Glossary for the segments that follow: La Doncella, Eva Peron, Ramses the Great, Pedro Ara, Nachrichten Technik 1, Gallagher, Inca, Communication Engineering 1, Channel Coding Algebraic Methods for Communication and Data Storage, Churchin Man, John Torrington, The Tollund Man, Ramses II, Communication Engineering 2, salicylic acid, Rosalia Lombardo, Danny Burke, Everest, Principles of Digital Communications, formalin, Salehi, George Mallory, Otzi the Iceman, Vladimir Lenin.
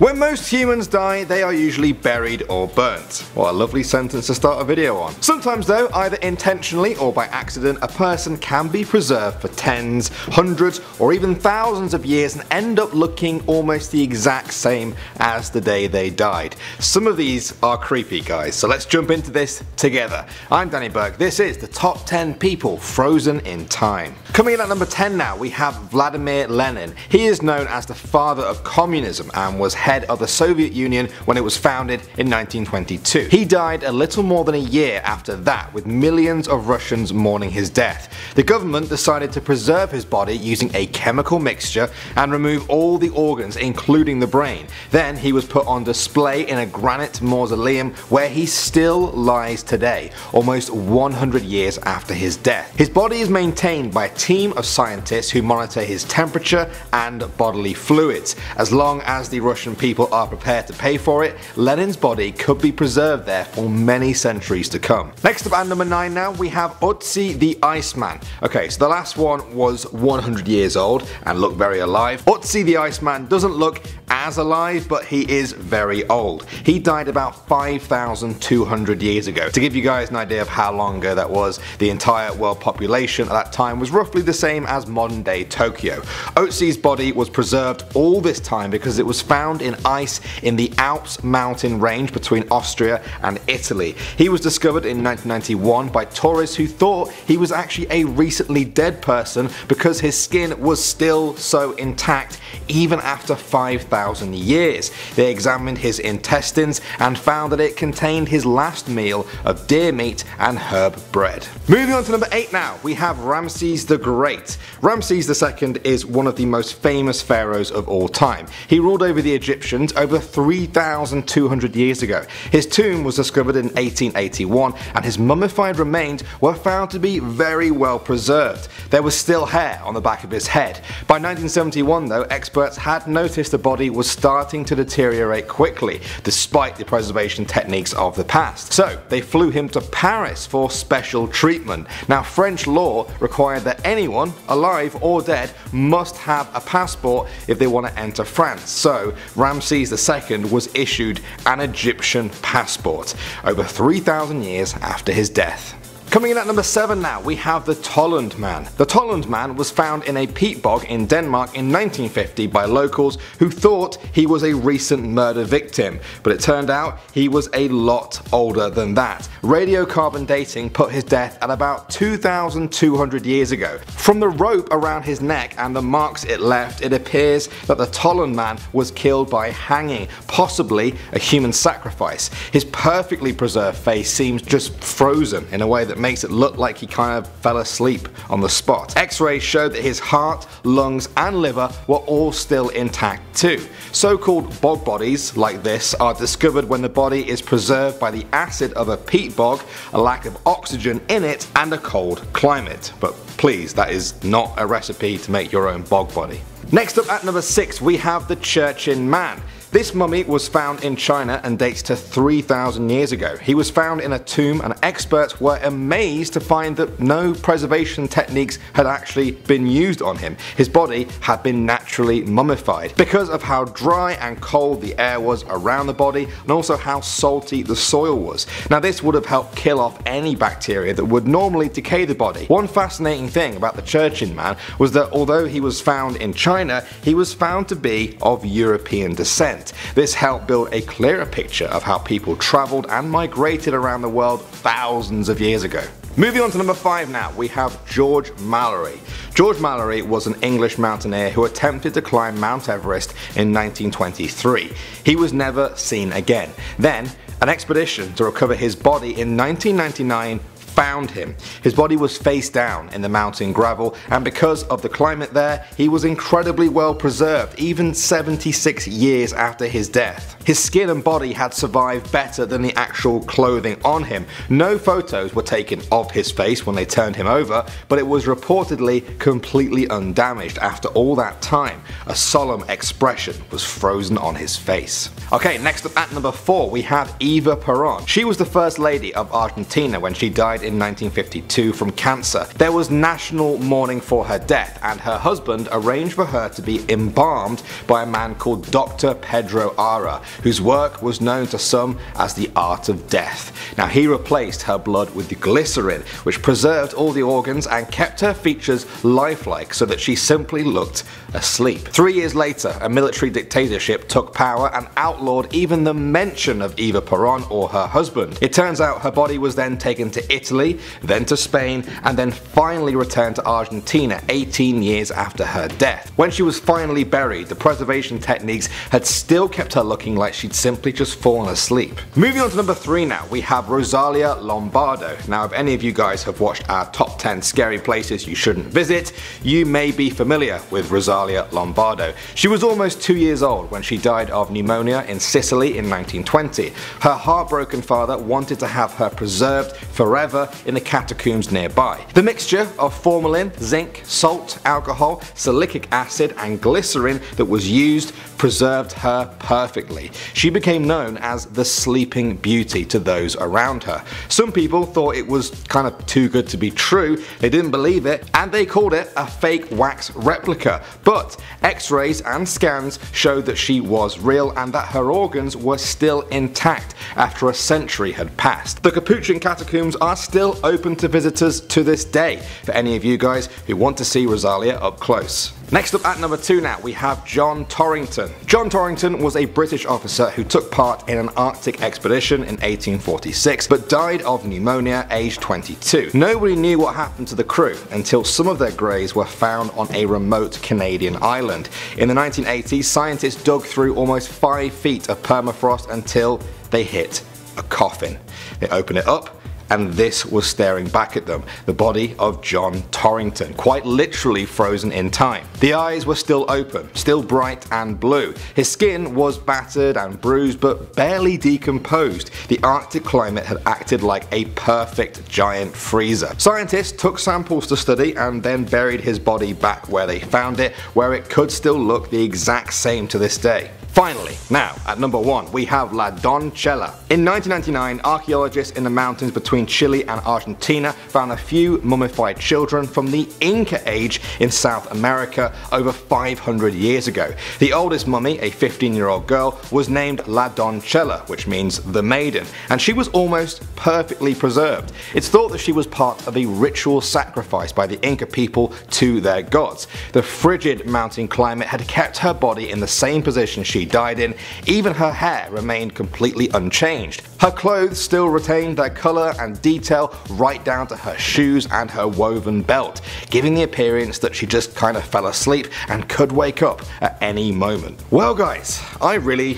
When most humans die, they are usually buried or burnt. What a lovely sentence to start a video on. Sometimes though, either intentionally or by accident, a person can be preserved for tens, hundreds, or even thousands of years and end up looking almost the exact same as the day they died. Some of these are creepy, guys, so let's jump into this together. I'm Danny Burke, this is the top 10 people frozen in time. Coming in at number 10 now, we have Vladimir Lenin. He is known as the father of communism and was head of the Soviet Union when it was founded in 1922. He died a little more than a year after that, with millions of Russians mourning his death. The government decided to preserve his body using a chemical mixture and remove all the organs, including the brain. Then he was put on display in a granite mausoleum where he still lies today, almost 100 years after his death. His body is maintained by a team of scientists who monitor his temperature and bodily fluids. As long as the Russian people are prepared to pay for it, Lenin's body could be preserved there for many centuries to come. Next up at number 9 now, we have Otzi the Iceman. Okay, so the last one was 100 years old and looked very alive. Otzi the Iceman doesn't look as alive, but he is very old. He died about 5,200 years ago. To give you guys an idea of how long ago that was, the entire world population at that time was roughly the same as modern day Tokyo. Otzi's body was preserved all this time because it was found in ice in the Alps mountain range between Austria and Italy. He was discovered in 1991 by tourists who thought he was actually a recently dead person because his skin was still so intact even after 5,000 years. They examined his intestines and found that it contained his last meal of deer meat and herb bread. Moving on to number 8 now, we have Ramses the Great. Ramses II is one of the most famous pharaohs of all time. He ruled over the Egyptians over 3,200 years ago. His tomb was discovered in 1881 and his mummified remains were found to be very well preserved. There was still hair on the back of his head. By 1971 though, experts had noticed the body was starting to deteriorate quickly, despite the preservation techniques of the past. So they flew him to Paris for special treatment. Now, French law required that anyone, alive or dead, must have a passport if they want to enter France. So Ramses II was issued an Egyptian passport over 3,000 years after his death. Coming in at number 7 now, we have the Tollund Man. The Tollund Man was found in a peat bog in Denmark in 1950 by locals who thought he was a recent murder victim, but it turned out he was a lot older than that. Radiocarbon dating put his death at about 2,200 years ago. From the rope around his neck and the marks it left, it appears that the Tollund Man was killed by hanging, possibly a human sacrifice. His perfectly preserved face seems just frozen in a way that makes it look like he kind of fell asleep on the spot. X-rays showed that his heart, lungs and liver were all still intact too. So-called bog bodies like this are discovered when the body is preserved by the acid of a peat bog, a lack of oxygen in it and a cold climate. But please, that is not a recipe to make your own bog body. Next up at number 6 we have the Churchin Man. This mummy was found in China and dates to 3,000 years ago. He was found in a tomb and experts were amazed to find that no preservation techniques had actually been used on him. His body had been naturally mummified. Because of how dry and cold the air was around the body and also how salty the soil was. Now this would have helped kill off any bacteria that would normally decay the body. One fascinating thing about the Churchin Man was that although he was found in China, he was found to be of European descent. This helped build a clearer picture of how people travelled and migrated around the world thousands of years ago. Moving on to number 5 now, we have George Mallory. George Mallory was an English mountaineer who attempted to climb Mount Everest in 1923. He was never seen again. Then, an expedition to recover his body in 1999 found him. His body was face down in the mountain gravel and because of the climate there, he was incredibly well preserved even 76 years after his death. His skin and body had survived better than the actual clothing on him. No photos were taken of his face when they turned him over, but it was reportedly completely undamaged after all that time. A solemn expression was frozen on his face. Okay, next up at number 4 we have Eva Peron. She was the first lady of Argentina when she died in in 1952 from cancer. There was national mourning for her death, and her husband arranged for her to be embalmed by a man called Dr. Pedro Ara, whose work was known to some as the art of death. Now, he replaced her blood with glycerin, which preserved all the organs and kept her features lifelike so that she simply looked asleep. 3 years later, a military dictatorship took power and outlawed even the mention of Eva Peron or her husband. It turns out her body was then taken to Italy, then to Spain, and then finally returned to Argentina 18 years after her death. When she was finally buried, the preservation techniques had still kept her looking like she'd simply just fallen asleep. Moving on to number 3 now, we have Rosalia Lombardo. Now, if any of you guys have watched our top 10 scary places you shouldn't visit, you may be familiar with Rosalia Lombardo. She was almost 2 years old when she died of pneumonia in Sicily in 1920. Her heartbroken father wanted to have her preserved forever in the catacombs nearby. The mixture of formalin, zinc, salt, alcohol, salicylic acid and glycerin that was used preserved her perfectly. She became known as the Sleeping Beauty to those around her. Some people thought it was kind of too good to be true, they didn't believe it, and they called it a fake wax replica. But x-rays and scans showed that she was real and that her organs were still intact after a century had passed. The Capuchin catacombs are still open to visitors to this day for any of you guys who want to see Rosalia up close. Next up at number 2 now, we have John Torrington. John Torrington was a British officer who took part in an Arctic expedition in 1846 but died of pneumonia aged 22. Nobody knew what happened to the crew until some of their graves were found on a remote Canadian island. In the 1980s, scientists dug through almost 5 feet of permafrost until they hit a coffin. They opened it up, and this was staring back at them, the body of John Torrington, quite literally frozen in time. The eyes were still open, still bright and blue. His skin was battered and bruised but barely decomposed. The Arctic climate had acted like a perfect giant freezer. Scientists took samples to study and then buried his body back where they found it, where it could still look the exact same to this day. Finally, now at number 1, we have La Doncella. In 1999, archaeologists in the mountains between Chile and Argentina found a few mummified children from the Inca age in South America over 500 years ago. The oldest mummy, a 15-year-old girl, was named La Doncella, which means the maiden, and she was almost perfectly preserved. It's thought that she was part of a ritual sacrifice by the Inca people to their gods. The frigid mountain climate had kept her body in the same position she died in. Even her hair remained completely unchanged. Her clothes still retained their colour and detail right down to her shoes and her woven belt, giving the appearance that she just kind of fell asleep and could wake up at any moment. Well guys, I really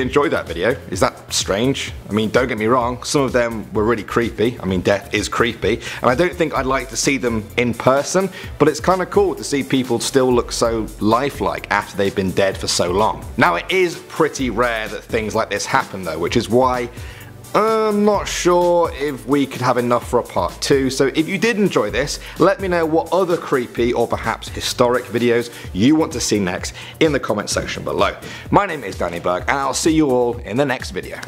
enjoyed that video. Is that strange? I mean, don't get me wrong, some of them were really creepy. I mean, death is creepy, and I don't think I'd like to see them in person, but it's kind of cool to see people still look so lifelike after they've been dead for so long. Now, it is pretty rare that things like this happen though, which is why I'm not sure if we could have enough for a part 2, so if you did enjoy this, let me know what other creepy or perhaps historic videos you want to see next in the comment section below. My name is Danny Burke, and I'll see you all in the next video.